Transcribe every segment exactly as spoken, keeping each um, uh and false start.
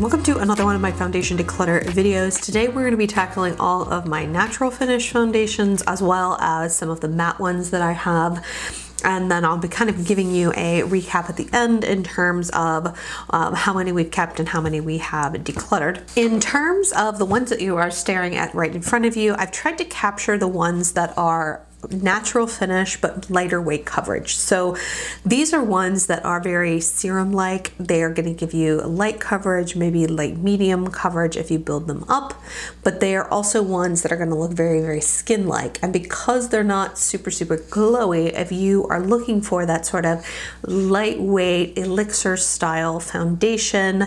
and welcome to another one of my foundation declutter videos. Today we're going to be tackling all of my natural finish foundations as well as some of the matte ones that I have. And then I'll be kind of giving you a recap at the end in terms of um, how many we've kept and how many we have decluttered. In terms of the ones that you are staring at right in front of you, I've tried to capture the ones that are natural finish but lighter weight coverage. So these are ones that are very serum like. They are going to give you light coverage, maybe light medium coverage if you build them up, but they are also ones that are going to look very very skin like. And because they're not super super glowy, if you are looking for that sort of lightweight elixir style foundation,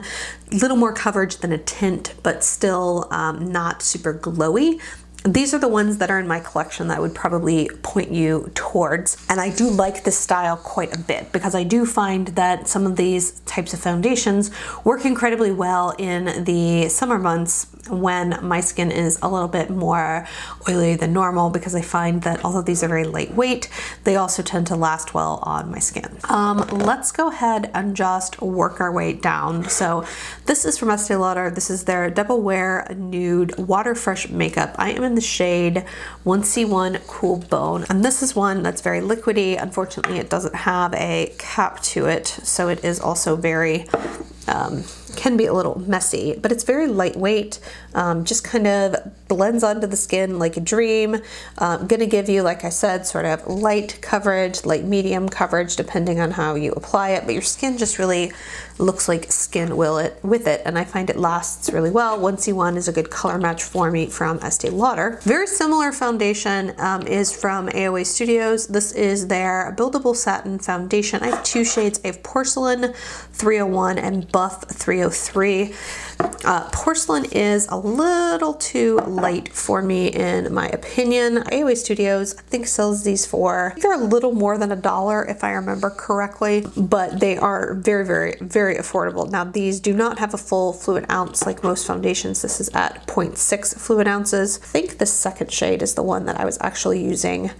little more coverage than a tint but still um, not super glowy, these are the ones that are in my collection that I would probably point you towards. And I do like this style quite a bit because I do find that some of these types of foundations work incredibly well in the summer months when my skin is a little bit more oily than normal, because I find that although these are very lightweight, they also tend to last well on my skin. Um, let's go ahead and just work our way down. So this is from Estee Lauder. This is their Double Wear Nude Waterfresh Makeup. I am in the shade one C one Cool Bone, and this is one that's very liquidy. Unfortunately, it doesn't have a cap to it, so it is also very um, can be a little messy, but it's very lightweight, um, just kind of blends onto the skin like a dream. Um, gonna give you, like I said, sort of light coverage, light medium coverage, depending on how you apply it, but your skin just really looks like skin will it with it, and I find it lasts really well. one C one is a good color match for me from Estee Lauder. Very similar foundation um, is from A O A Studios. This is their Buildable Satin Foundation. I have two shades. I have Porcelain three oh one and Buff three oh three. Uh, Porcelain is a little too light for me in my opinion. A O A Studios I think sells these for, I think they're a little more than a dollar if I remember correctly, but they are very very very affordable. Now these do not have a full fluid ounce like most foundations. This is at zero point six fluid ounces. I think the second shade is the one that I was actually using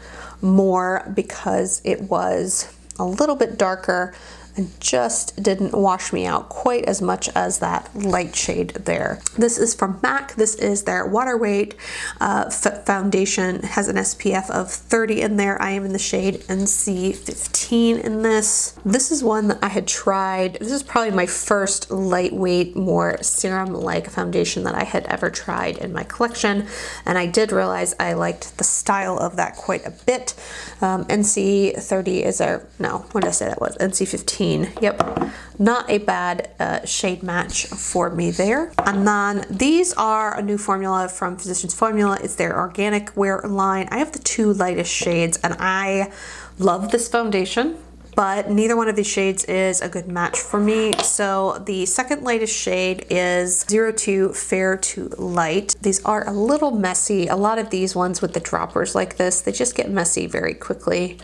more because it was a little bit darker and just didn't wash me out quite as much as that light shade there. This is from MAC. This is their Waterweight uh, foundation. It has an S P F of thirty in there. I am in the shade N C fifteen in this. This is one that I had tried. This is probably my first lightweight, more serum-like foundation that I had ever tried in my collection, and I did realize I liked the style of that quite a bit. Um, N C thirty is a, no, what did I say that was? N C fifteen. Yep, not a bad uh, shade match for me there. And then these are a new formula from Physicians Formula. It's their Organic Wear line. I have the two lightest shades and I love this foundation, but neither one of these shades is a good match for me. So the second lightest shade is zero two Fair to Light. These are a little messy. A lot of these ones with the droppers like this, they just get messy very quickly.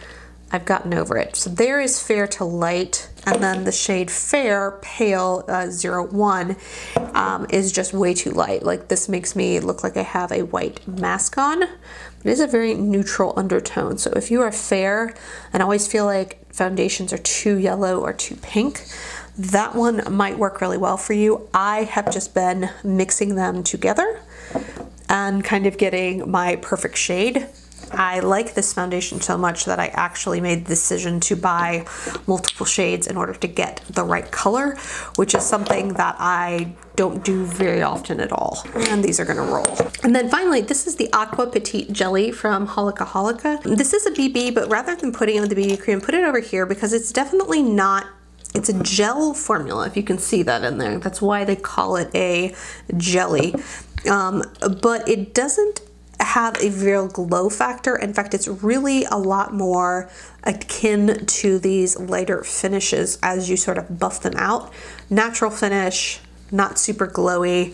I've gotten over it. So there is Fair to Light, and then the shade Fair Pale uh, zero one um, is just way too light. Like this makes me look like I have a white mask on. It is a very neutral undertone. So if you are fair, and I always feel like foundations are too yellow or too pink, that one might work really well for you. I have just been mixing them together and kind of getting my perfect shade. I like this foundation so much that I actually made the decision to buy multiple shades in order to get the right color, which is something that I don't do very often at all. And these are gonna roll. And then finally, this is the Aqua Petite Jelly from Holika Holika. This is a B B, but rather than putting it with the B B cream, put it over here because it's definitely not, it's a gel formula, if you can see that in there. That's why they call it a jelly. Um, but it doesn't have a real glow factor. In fact, it's really a lot more akin to these lighter finishes as you sort of buff them out. Natural finish, not super glowy.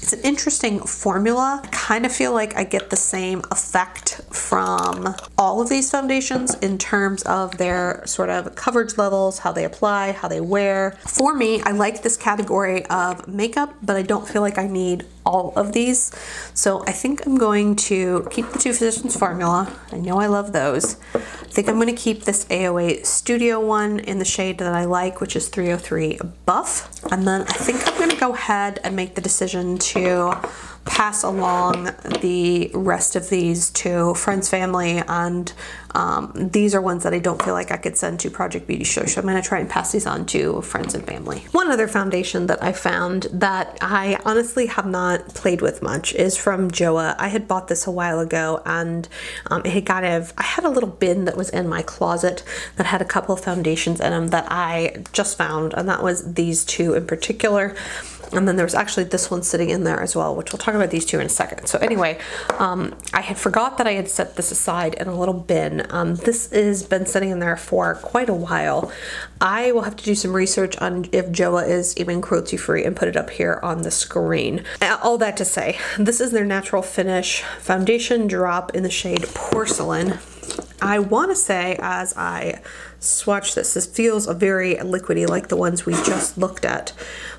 It's an interesting formula. I kind of feel like I get the same effect from all of these foundations in terms of their sort of coverage levels, how they apply, how they wear. For me, I like this category of makeup, but I don't feel like I need all of these. So I think I'm going to keep the two Physicians Formula. I know I love those. I think I'm gonna keep this A O A Studio one in the shade that I like, which is three oh three Buff. And then I think I'm gonna go ahead and make the decision to pass along the rest of these to friends, family, and um, these are ones that I don't feel like I could send to Project Beauty Show, so I'm gonna try and pass these on to friends and family. One other foundation that I found that I honestly have not played with much is from Joah. I had bought this a while ago, and um, it had kind of, I had a little bin that was in my closet that had a couple of foundations in them that I just found, and that was these two in particular. And then there was actually this one sitting in there as well, which we'll talk about these two in a second. So anyway, um, I had forgot that I had set this aside in a little bin. Um, this has been sitting in there for quite a while. I will have to do some research on if Joah is even cruelty free and put it up here on the screen. All that to say, this is their Natural Finish Foundation Drop in the shade Porcelain. I want to say as I swatch this, this feels a very liquidy like the ones we just looked at,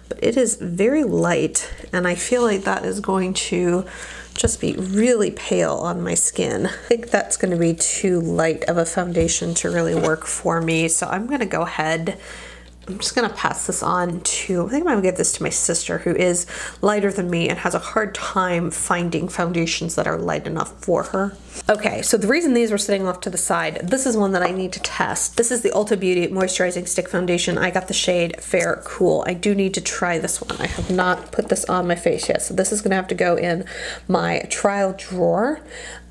but it is very light, and I feel like that is going to just be really pale on my skin. I think that's going to be too light of a foundation to really work for me, so I'm going to go ahead, I'm just gonna pass this on to, I think I'm gonna give this to my sister, who is lighter than me and has a hard time finding foundations that are light enough for her. Okay, so the reason these were sitting off to the side, this is one that I need to test. This is the Ulta Beauty Moisturizing Stick Foundation. I got the shade Fair Cool. I do need to try this one. I have not put this on my face yet, so this is gonna have to go in my trial drawer.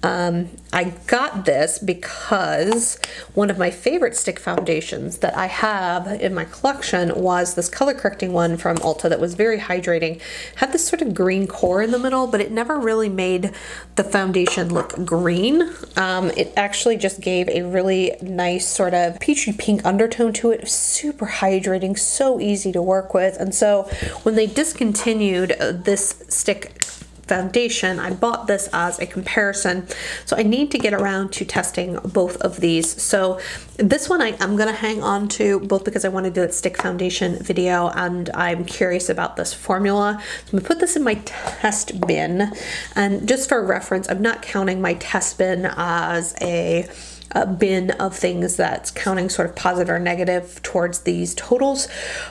Um, I got this because one of my favorite stick foundations that I have in my collection was this color correcting one from Ulta that was very hydrating. Had this sort of green core in the middle, but it never really made the foundation look green. Um, it actually just gave a really nice sort of peachy pink undertone to it. Super hydrating, so easy to work with. And so when they discontinued this stick foundation, I bought this as a comparison, so I need to get around to testing both of these. So this one I am gonna hang on to, both because I want to do a stick foundation video and I'm curious about this formula. So I'm gonna put this in my test bin, and just for reference, I'm not counting my test bin as a a bin of things that's counting sort of positive or negative towards these totals,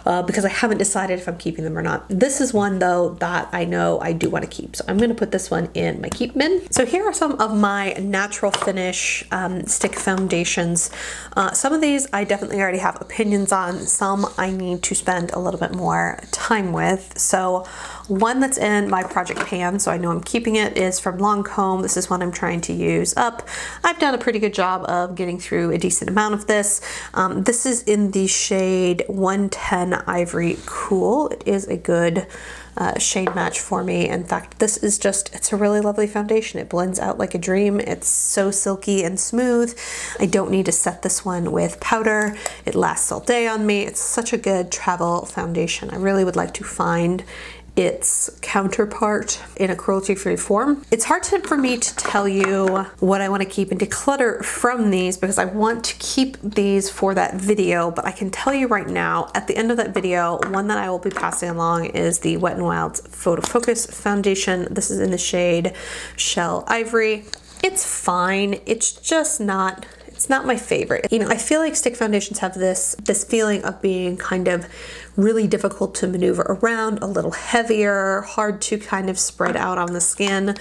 uh, because I haven't decided if I'm keeping them or not. This is one though that I know I do want to keep, so I'm going to put this one in my keep bin. So here are some of my Natural Finish um, stick foundations. Uh, some of these I definitely already have opinions on, some I need to spend a little bit more time with. So one that's in my project pan, so I know I'm keeping it, is from Lancôme. This is one I'm trying to use up. I've done a pretty good job of getting through a decent amount of this. Um, this is in the shade one ten Ivory Cool. It is a good uh, shade match for me. In fact, this is just, it's a really lovely foundation. It blends out like a dream. It's so silky and smooth. I don't need to set this one with powder. It lasts all day on me. It's such a good travel foundation. I really would like to find its counterpart in a cruelty-free form. It's hard to, for me to tell you what I want to keep and declutter from these, because I want to keep these for that video, but I can tell you right now, at the end of that video, one that I will be passing along is the Wet n Wild's Photofocus Foundation. This is in the shade Shell Ivory. It's fine, it's just not, it's not my favorite. You know, I feel like stick foundations have this, this feeling of being kind of really difficult to maneuver around, a little heavier, hard to kind of spread out on the skin.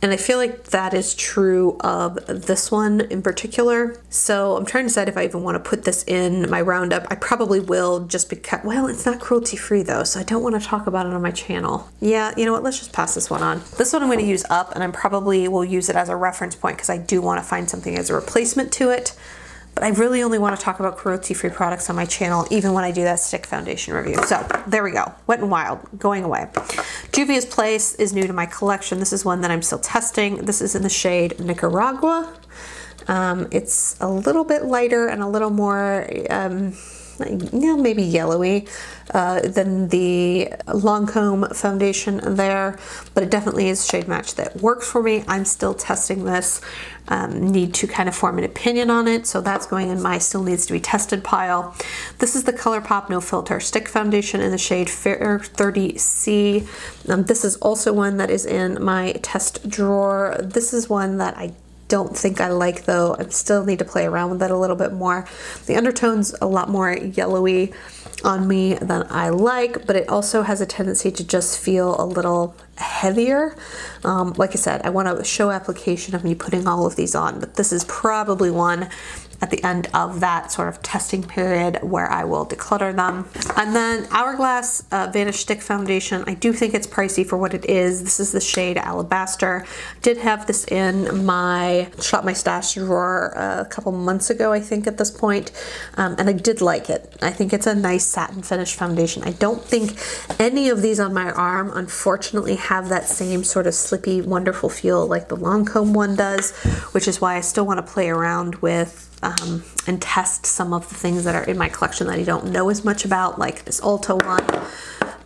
And I feel like that is true of this one in particular. So I'm trying to decide if I even want to put this in my roundup. I probably will, just because, well, it's not cruelty free though, so I don't want to talk about it on my channel. Yeah, you know what, let's just pass this one on. This one I'm going to use up, and I probably will use it as a reference point because I do want to find something as a replacement to it. But I really only want to talk about cruelty-free products on my channel, even when I do that stick foundation review. So there we go. Wet n Wild, going away. Juvia's Place is new to my collection. This is one that I'm still testing. This is in the shade Nicaragua. Um, it's a little bit lighter and a little more um, you know, maybe yellowy uh, than the Lancôme foundation there, but it definitely is a shade match that works for me. I'm still testing this, um, need to kind of form an opinion on it, so that's going in my still needs to be tested pile. This is the ColourPop No Filter Stick Foundation in the shade Fair thirty C. Um, this is also one that is in my test drawer. This is one that I don't think I like though. I still need to play around with that a little bit more. The undertone's a lot more yellowy on me than I like, but it also has a tendency to just feel a little heavier. Um, like I said, I want to show application of me putting all of these on, but this is probably one at the end of that sort of testing period where I will declutter them. And then Hourglass uh, Vanish Stick Foundation. I do think it's pricey for what it is. This is the shade Alabaster. I did have this in my Shop My Stash drawer a couple months ago, I think at this point, um, and I did like it. I think it's a nice satin finish foundation. I don't think any of these on my arm, unfortunately, have that same sort of slippy, wonderful feel like the Lancôme one does, which is why I still want to play around with Um, and test some of the things that are in my collection that I don't know as much about, like this Ulta one,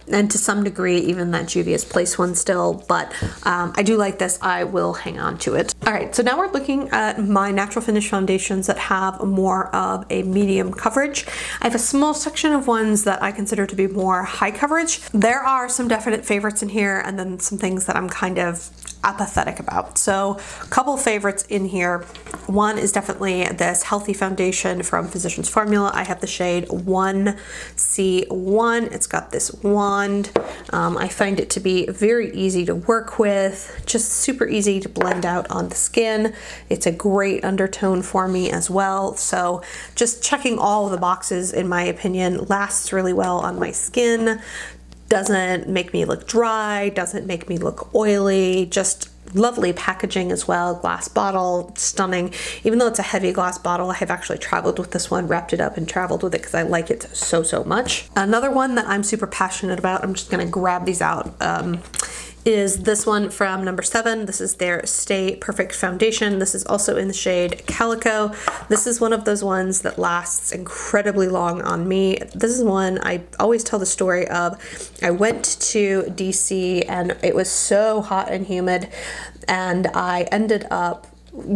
and to some degree even that Juvia's Place one still, but um, I do like this. I will hang on to it. All right, so now we're looking at my natural finish foundations that have more of a medium coverage. I have a small section of ones that I consider to be more high coverage. There are some definite favorites in here, and then some things that I'm kind of apathetic about. So a couple favorites in here. One is definitely this Healthy Foundation from Physicians Formula. I have the shade one C one. It's got this wand. Um, I find it to be very easy to work with, just super easy to blend out on the skin. It's a great undertone for me as well. So just checking all of the boxes, in my opinion, lasts really well on my skin. Doesn't make me look dry, doesn't make me look oily, just lovely packaging as well. Glass bottle, stunning. Even though it's a heavy glass bottle, I have actually traveled with this one, wrapped it up and traveled with it because I like it so, so much. Another one that I'm super passionate about, I'm just gonna grab these out, um, is this one from Number Seven. This is their Stay Perfect Foundation. This is also in the shade Calico. This is one of those ones that lasts incredibly long on me. This is one I always tell the story of. I went to D C and it was so hot and humid, and I ended up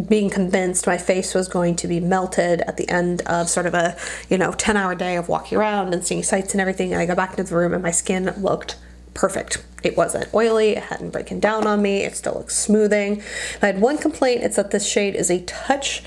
being convinced my face was going to be melted at the end of sort of a, you know, ten hour day of walking around and seeing sights and everything. And I got back into the room and my skin looked perfect. It wasn't oily, it hadn't broken down on me, it still looks smoothing. If I had one complaint, it's that this shade is a touch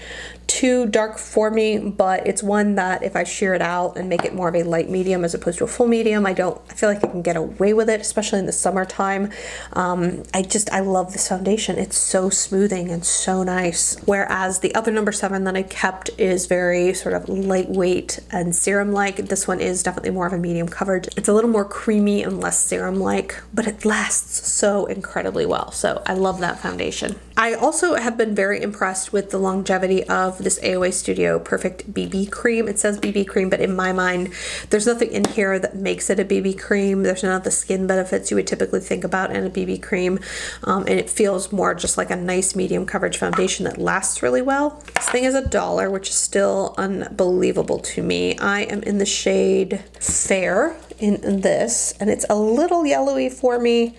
too dark for me, but it's one that if I sheer it out and make it more of a light medium as opposed to a full medium, I don't, I feel like I can get away with it, especially in the summertime. Um, I just, I love this foundation. It's so smoothing and so nice. Whereas the other Number Seven that I kept is very sort of lightweight and serum-like. This one is definitely more of a medium coverage. It's a little more creamy and less serum-like, but it lasts so incredibly well. So I love that foundation. I also have been very impressed with the longevity of this A O A Studio Perfect B B Cream. It says B B Cream, but in my mind, there's nothing in here that makes it a B B cream. There's none of the skin benefits you would typically think about in a B B cream. Um, and it feels more just like a nice medium coverage foundation that lasts really well. This thing is a dollar, which is still unbelievable to me. I am in the shade Fair in, in this, and it's a little yellowy for me.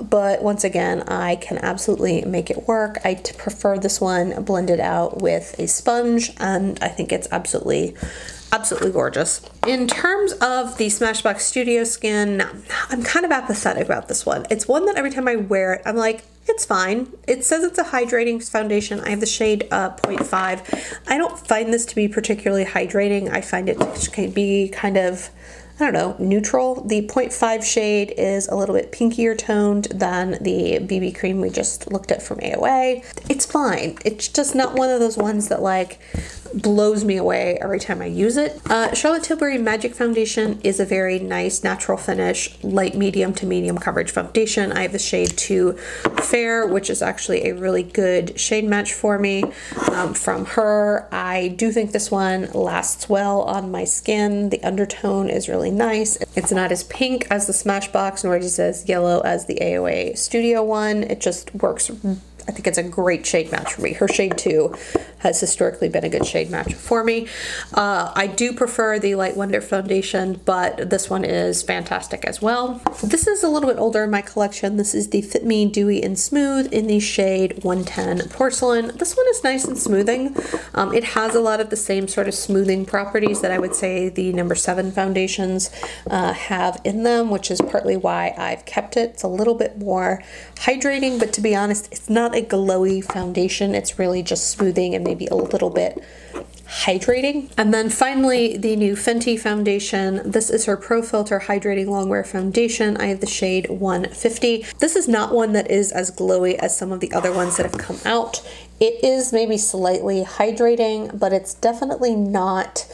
But once again, I can absolutely make it work. I prefer this one blended out with a sponge, and I think it's absolutely, absolutely gorgeous. In terms of the Smashbox Studio Skin, I'm kind of apathetic about this one. It's one that every time I wear it, I'm like, it's fine. It says it's a hydrating foundation. I have the shade uh, zero point five. I don't find this to be particularly hydrating. I find it to be kind of, I don't know, neutral. The zero point five shade is a little bit pinkier toned than the B B cream we just looked at from A O A. It's fine. It's just not one of those ones that like blows me away every time I use it. Uh, Charlotte Tilbury Magic Foundation is a very nice natural finish, light medium to medium coverage foundation. I have the shade two Fair, which is actually a really good shade match for me um, from her. I do think this one lasts well on my skin. The undertone is really nice. It's not as pink as the Smashbox, nor is it as yellow as the A O A Studio one. It just works. I think it's a great shade match for me. Her shade two has historically been a good shade match for me. Uh, I do prefer the Light Wonder foundation, but this one is fantastic as well. This is a little bit older in my collection. This is the Fit Me Dewy and Smooth in the shade one ten Porcelain. This one is nice and smoothing. Um, it has a lot of the same sort of smoothing properties that I would say the Number Seven foundations uh, have in them, which is partly why I've kept it. It's a little bit more hydrating, but to be honest, it's not a glowy foundation. It's really just smoothing and maybe a little bit hydrating. And then finally, the new Fenty foundation. This is her Pro Filter Hydrating Longwear Foundation. I have the shade one fifty. This is not one that is as glowy as some of the other ones that have come out. It is maybe slightly hydrating, but it's definitely not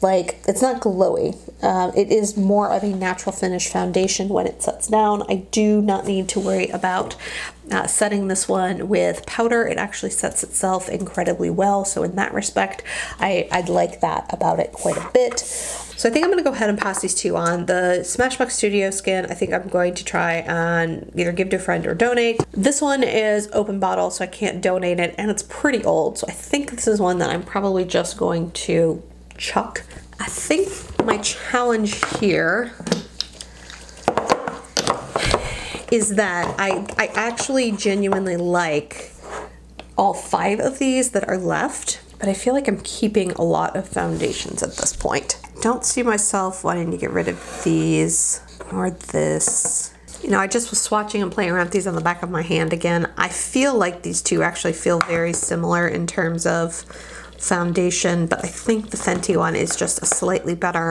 like, it's not glowy. Uh, it is more of a natural finish foundation when it sets down. I do not need to worry about Uh, setting this one with powder. It actually sets itself incredibly well, so in that respect I, I'd like that about it quite a bit. So I think I'm going to go ahead and pass these two on. The Smashbox Studio Skin, I think I'm going to try and either give to a friend or donate. This one is open bottle, so I can't donate it, and it's pretty old, so I think this is one that I'm probably just going to chuck. I think my challenge here is that I, I actually genuinely like all five of these that are left, but I feel like I'm keeping a lot of foundations at this point. Don't see myself wanting to get rid of these or this. You know, I just was swatching and playing around with these on the back of my hand again. I feel like these two actually feel very similar in terms of foundation, but I think the Fenty one is just a slightly better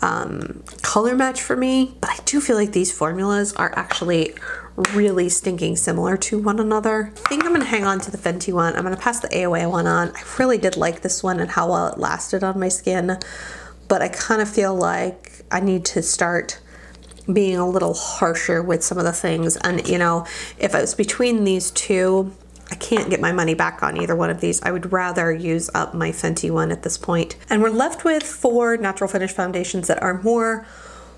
Um, color match for me, but I do feel like these formulas are actually really stinking similar to one another. I think I'm gonna hang on to the Fenty one. I'm gonna pass the A O A one on. I really did like this one and how well it lasted on my skin, but I kind of feel like I need to start being a little harsher with some of the things. And you know, if I was between these two, I can't get my money back on either one of these. I would rather use up my Fenty one at this point. And we're left with four natural finish foundations that are more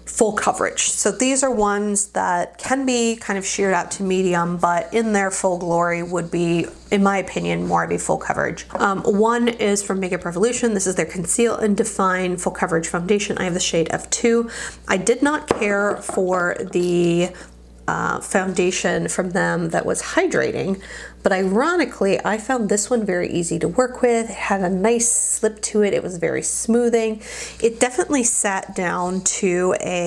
full coverage. So these are ones that can be kind of sheared out to medium, but in their full glory would be, in my opinion, more of a full coverage. Um, one is from Makeup Revolution. This is their Conceal and Define Full Coverage Foundation. I have the shade F two. I did not care for the Uh, foundation from them that was hydrating, but ironically I found this one very easy to work with. It had a nice slip to it. It was very smoothing. It definitely sat down to a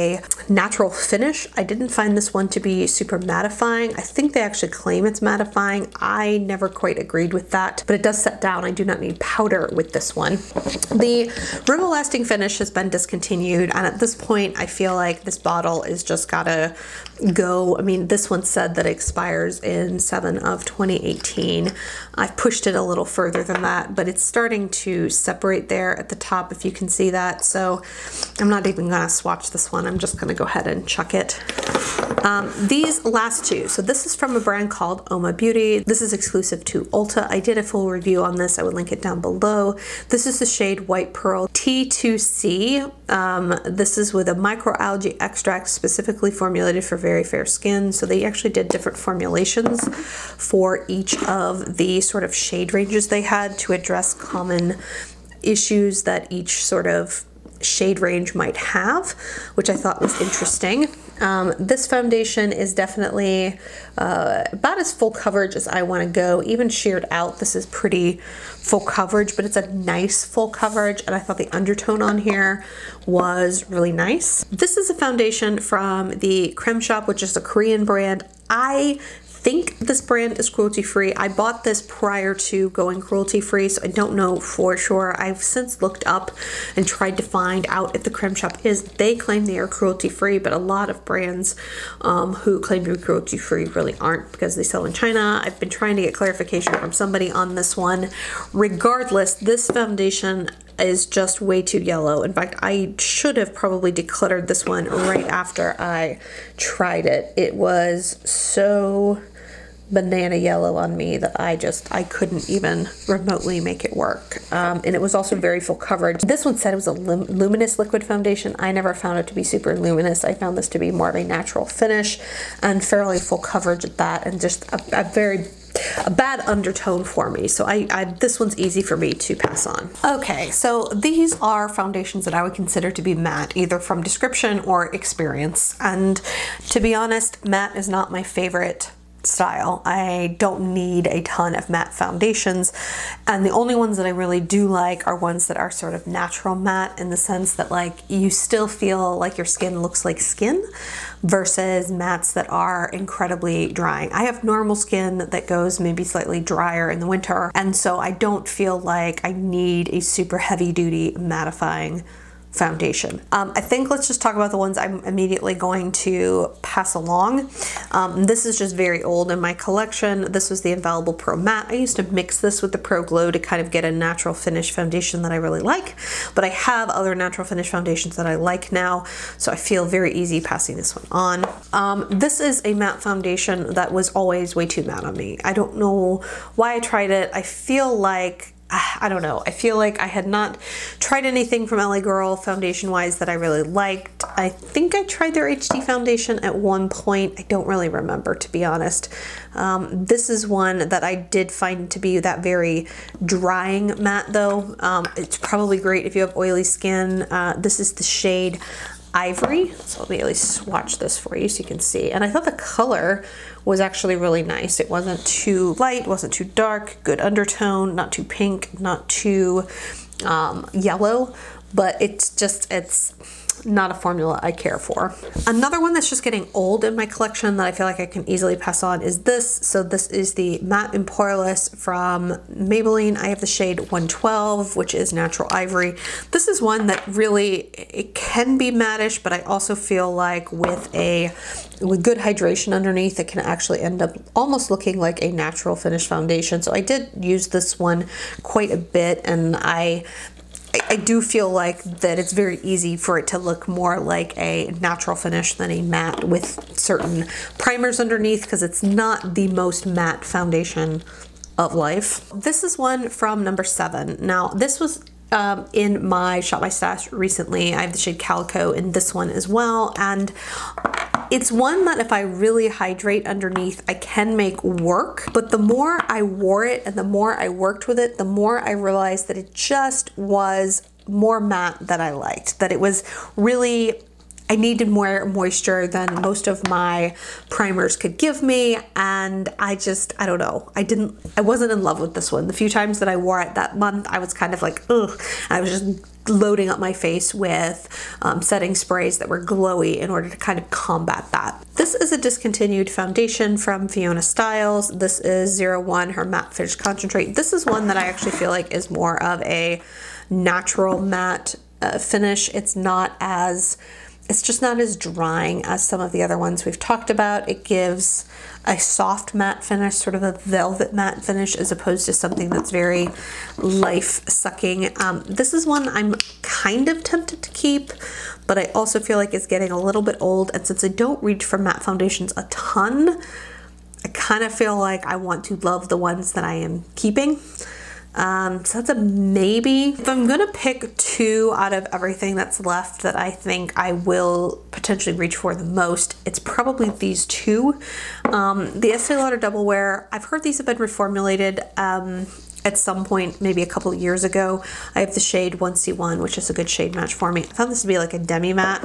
natural finish. I didn't find this one to be super mattifying. I think they actually claim it's mattifying. I never quite agreed with that, but it does set down. I do not need powder with this one. The Rimmel Lasting Finish has been discontinued, and at this point I feel like this bottle is just gotta go. I mean, this one said that it expires in seven of twenty eighteen. I've pushed it a little further than that, but it's starting to separate there at the top, if you can see that. So I'm not even gonna swatch this one. I'm just gonna go ahead and chuck it. Um, these last two, so this is from a brand called Oma Beauty. This is exclusive to Ulta. I did a full review on this. I would link it down below. This is the shade White Pearl T two C. Um, this is with a microalgae extract specifically formulated for very fair skin. So they actually did different formulations for each of the sort of shade ranges they had to address common issues that each sort of shade range might have, which I thought was interesting. Um, this foundation is definitely uh, about as full coverage as I want to go. Even sheared out, this is pretty full coverage, but it's a nice full coverage, and I thought the undertone on here was really nice. This is a foundation from the Creme Shop, which is a Korean brand. I think this brand is cruelty-free. I bought this prior to going cruelty-free, so I don't know for sure. I've since looked up and tried to find out if the Creme Shop is. They claim they are cruelty-free, but a lot of brands um, who claim to be cruelty-free really aren't, because they sell in China. I've been trying to get clarification from somebody on this one. Regardless, this foundation is just way too yellow. In fact, I should have probably decluttered this one right after I tried it. It was so banana yellow on me that I just, I couldn't even remotely make it work. Um, and it was also very full coverage. This one said it was a luminous liquid foundation. I never found it to be super luminous. I found this to be more of a natural finish and fairly full coverage at that, and just a, a very a bad undertone for me, so I, I this one's easy for me to pass on. Okay, so these are foundations that I would consider to be matte, either from description or experience, and to be honest, matte is not my favorite style. I don't need a ton of matte foundations, and the only ones that I really do like are ones that are sort of natural matte, in the sense that like you still feel like your skin looks like skin, versus mattes that are incredibly drying. I have normal skin that goes maybe slightly drier in the winter, and so I don't feel like I need a super heavy duty mattifying foundation. Um, I think let's just talk about the ones I'm immediately going to pass along. Um, this is just very old in my collection. This was the Infallible Pro Matte. I used to mix this with the Pro Glow to kind of get a natural finish foundation that I really like, but I have other natural finish foundations that I like now, so I feel very easy passing this one on. Um, this is a matte foundation that was always way too matte on me. I don't know why I tried it. I feel like I don't know. I feel like I had not tried anything from L A Girl foundation wise that I really liked. I think I tried their H D foundation at one point. I don't really remember, to be honest. Um, this is one that I did find to be that very drying matte though. Um, it's probably great if you have oily skin. Uh, this is the shade Ivory. So let me at least swatch this for you so you can see. And I thought the color was actually really nice. It wasn't too light, wasn't too dark, good undertone, not too pink, not too um, yellow, but it's just, it's not a formula I care for. Another one that's just getting old in my collection that I feel like I can easily pass on is this. So this is the Matte and Poreless from Maybelline. I have the shade one twelve, which is Natural Ivory. This is one that really, it can be mattish, but I also feel like with a with good hydration underneath, it can actually end up almost looking like a natural finish foundation. So I did use this one quite a bit, and I I do feel like that it's very easy for it to look more like a natural finish than a matte with certain primers underneath, because it's not the most matte foundation of life. This is one from Number Seven. Now this was Um, in my Shop My Stash recently. I have the shade Calico in this one as well, and it's one that if I really hydrate underneath, I can make work, but the more I wore it and the more I worked with it, the more I realized that it just was more matte that I liked, that it was really, I needed more moisture than most of my primers could give me, and I just, I don't know, I didn't, I wasn't in love with this one. The few times that I wore it that month, I was kind of like, ugh, I was just loading up my face with um, setting sprays that were glowy in order to kind of combat that. This is a discontinued foundation from Fiona Styles. This is zero one, her Matte Finish Concentrate. This is one that I actually feel like is more of a natural matte uh, finish. It's not as, it's just not as drying as some of the other ones we've talked about. It gives a soft matte finish, sort of a velvet matte finish, as opposed to something that's very life-sucking. Um, this is one I'm kind of tempted to keep, but I also feel like it's getting a little bit old, and since I don't reach for matte foundations a ton, I kind of feel like I want to love the ones that I am keeping. Um, so that's a maybe. If I'm gonna pick two out of everything that's left that I think I will potentially reach for the most, it's probably these two. Um, the Estee Lauder Double Wear, I've heard these have been reformulated um, at some point, maybe a couple years ago. I have the shade one C one, which is a good shade match for me. I found this to be like a demi-matte,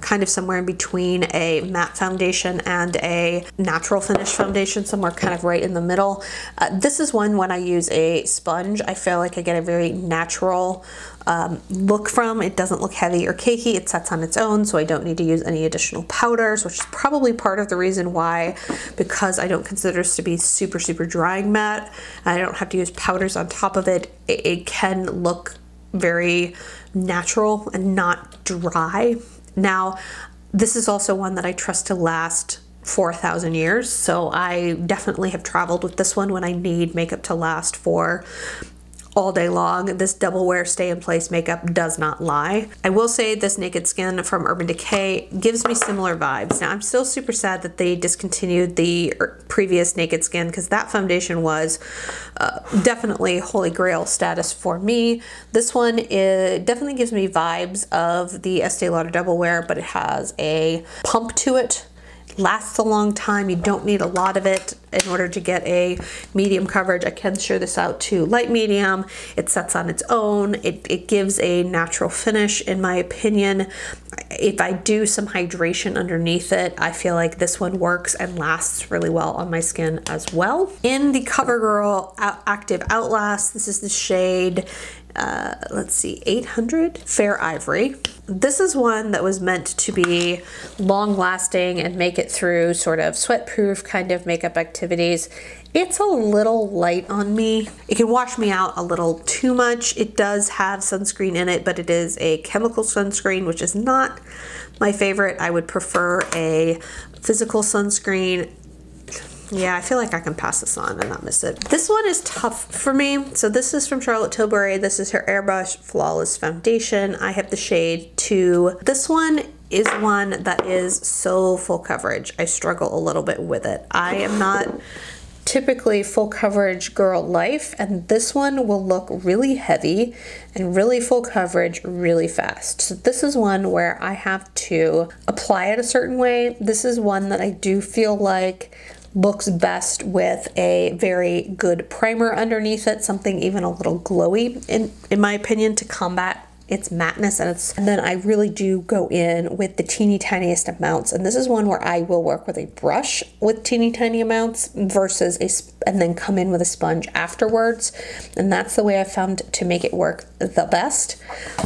kind of somewhere in between a matte foundation and a natural finish foundation, somewhere kind of right in the middle. Uh, this is one when I use a sponge, I feel like I get a very natural um, look from. It doesn't look heavy or cakey, it sets on its own, so I don't need to use any additional powders, which is probably part of the reason why, because I don't consider this to be super, super drying matte, and I don't have to use powder on top of it, it, it can look very natural and not dry. Now, this is also one that I trust to last four thousand years, so I definitely have traveled with this one when I need makeup to last for all day long. This Double Wear Stay in Place makeup does not lie. I will say this Naked Skin from Urban Decay gives me similar vibes. Now I'm still super sad that they discontinued the previous Naked Skin, because that foundation was uh, definitely holy grail status for me. This one is, definitely gives me vibes of the Estee Lauder Double Wear, but it has a pump to it. lasts a long time. You don't need a lot of it in order to get a medium coverage. I can sheer this out to light medium. It sets on its own. It, it gives a natural finish, in my opinion. If I do some hydration underneath it, I feel like this one works and lasts really well on my skin as well. In the CoverGirl Active Outlast, this is the shade, uh, let's see, eight hundred Fair Ivory. This is one that was meant to be long lasting and make it through sort of sweatproof kind of makeup activities. It's a little light on me. It can wash me out a little too much. It does have sunscreen in it, but it is a chemical sunscreen, which is not my favorite. I would prefer a physical sunscreen. Yeah, I feel like I can pass this on and not miss it. This one is tough for me. So this is from Charlotte Tilbury. This is her Airbrush Flawless Foundation. I have the shade two. This one is one that is so full coverage. I struggle a little bit with it. I am not typically full coverage girl life, and this one will look really heavy and really full coverage really fast. So this is one where I have to apply it a certain way. This is one that I do feel like looks best with a very good primer underneath it, something even a little glowy in, in my opinion, to combat its mateness. And it's, and then I really do go in with the teeny tiniest amounts. And this is one where I will work with a brush with teeny tiny amounts versus a, and then come in with a sponge afterwards. And that's the way I found to make it work the best.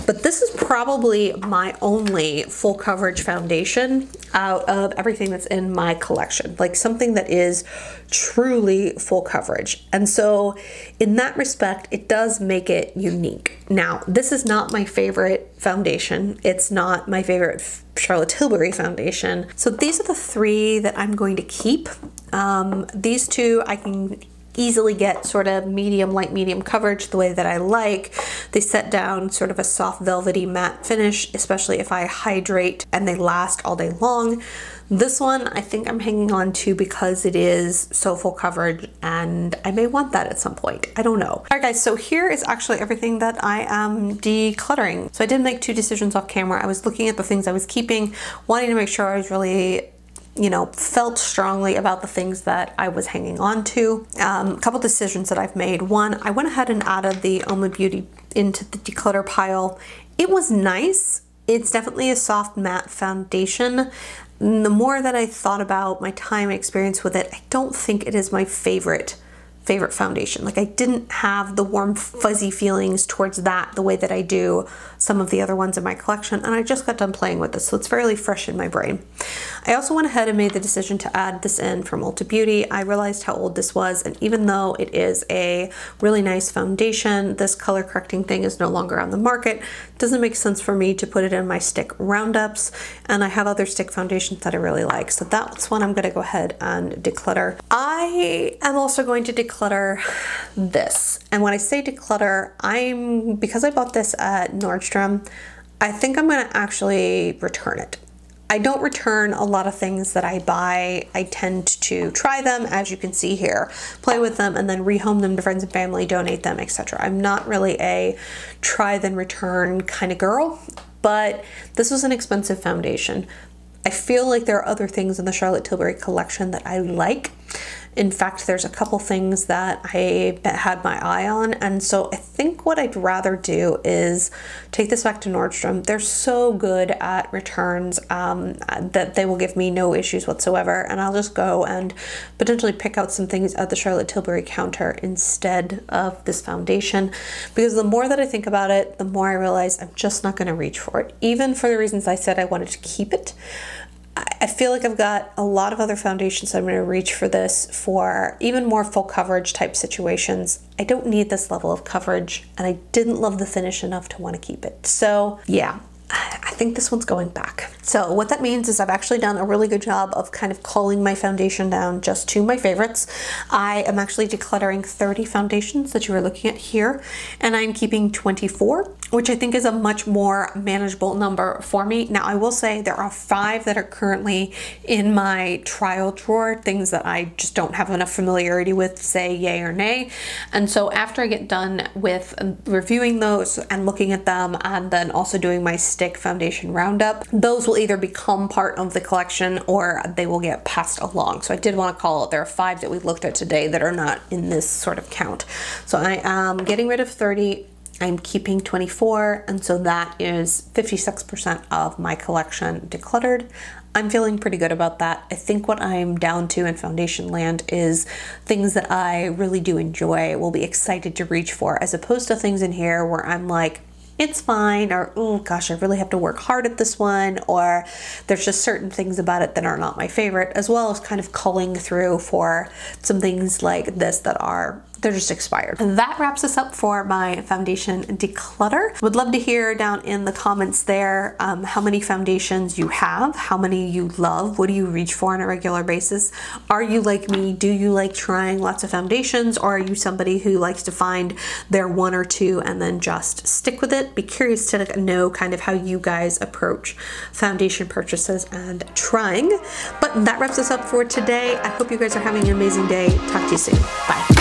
But this is probably my only full coverage foundation out of everything that's in my collection, like something that is truly full coverage. And so in that respect, it does make it unique. Now, this is not my favorite foundation. It's not my favorite Charlotte Tilbury foundation. So these are the three that I'm going to keep. Um, these two I can easily get sort of medium, light medium coverage the way that I like. They set down sort of a soft velvety matte finish, especially if I hydrate, and they last all day long. This one I think I'm hanging on to because it is so full coverage and I may want that at some point. I don't know. All right guys, so here is actually everything that I am decluttering. So I did make two decisions off camera. I was looking at the things I was keeping, wanting to make sure I was really, you know, felt strongly about the things that I was hanging on to. Um, a couple decisions that I've made. One, I went ahead and added the Oma Beauty into the declutter pile. It was nice. It's definitely a soft matte foundation. And the more that I thought about my time and experience with it, I don't think it is my favorite favorite foundation. Like, I didn't have the warm fuzzy feelings towards that the way that I do some of the other ones in my collection, and I just got done playing with this, so it's fairly fresh in my brain. I also went ahead and made the decision to add this in from Ulta Beauty. I realized how old this was, and even though it is a really nice foundation, this color correcting thing is no longer on the market. It doesn't make sense for me to put it in my stick roundups, and I have other stick foundations that I really like, so that's one I'm gonna go ahead and declutter. I am also going to declutter Declutter this. And when I say declutter, I'm, because I bought this at Nordstrom, I think I'm gonna actually return it. I don't return a lot of things that I buy. I tend to try them, as you can see here, play with them, and then rehome them to friends and family, donate them, et cetera. I'm not really a try then return kind of girl, but this was an expensive foundation. I feel like there are other things in the Charlotte Tilbury collection that I like. In fact, there's a couple things that I had my eye on, and so I think what I'd rather do is take this back to Nordstrom. They're so good at returns um, that they will give me no issues whatsoever, and I'll just go and potentially pick out some things at the Charlotte Tilbury counter instead of this foundation, because the more that I think about it, the more I realize I'm just not going to reach for it, even for the reasons I said I wanted to keep it. I feel like I've got a lot of other foundations that I'm going to reach for this for even more full coverage type situations. I don't need this level of coverage, and I didn't love the finish enough to want to keep it. So yeah, I think this one's going back. So what that means is I've actually done a really good job of kind of culling my foundation down just to my favorites. I am actually decluttering thirty foundations that you are looking at here, and I'm keeping twenty-four. which I think is a much more manageable number for me. Now, I will say there are five that are currently in my trial drawer, things that I just don't have enough familiarity with to say yay or nay. And so after I get done with reviewing those and looking at them, and then also doing my stick foundation roundup, those will either become part of the collection or they will get passed along. So I did want to call out there are five that we looked at today that are not in this sort of count. So I am getting rid of thirty, I'm keeping twenty-four, and so that is fifty-six percent of my collection decluttered. I'm feeling pretty good about that. I think what I'm down to in foundation land is things that I really do enjoy, will be excited to reach for, as opposed to things in here where I'm like, it's fine, or oh gosh, I really have to work hard at this one, or there's just certain things about it that are not my favorite, as well as kind of culling through for some things like this that are, they're just expired. And that wraps us up for my foundation declutter. Would love to hear down in the comments there um, how many foundations you have, how many you love, what do you reach for on a regular basis? Are you like me? Do you like trying lots of foundations, or are you somebody who likes to find their one or two and then just stick with it? Be curious to know kind of how you guys approach foundation purchases and trying. But that wraps us up for today. I hope you guys are having an amazing day. Talk to you soon. Bye.